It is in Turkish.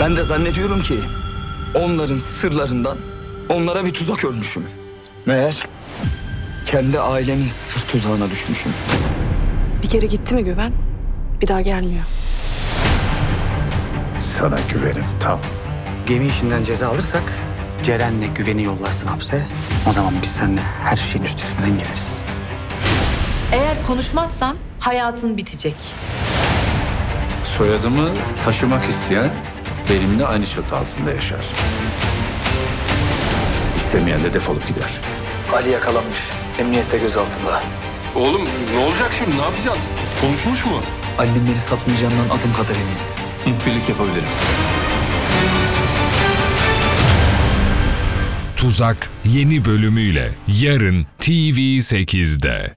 Ben de zannediyorum ki onların sırlarından onlara bir tuzak örmüşüm. Meğer kendi ailemin sır tuzağına düşmüşüm. Bir kere gitti mi Güven? Bir daha gelmiyor. Sana güvenim tam. Gemi işinden ceza alırsak Ceren'le Güven'i yollarsın hapse. O zaman biz seninle her şeyin üstesinden geliriz. Eğer konuşmazsan hayatın bitecek. Soyadımı taşımak isteyen benimle aynı çatı altında yaşar. İstemeyen de defolup gider. Ali yakalanmış. Emniyette gözaltında. Oğlum ne olacak şimdi? Ne yapacağız? Konuşmuş mu? Annem beni satmayacağından adım kadar eminim. Muhbirlik yapabilirim. Tuzak yeni bölümüyle yarın TV8'de.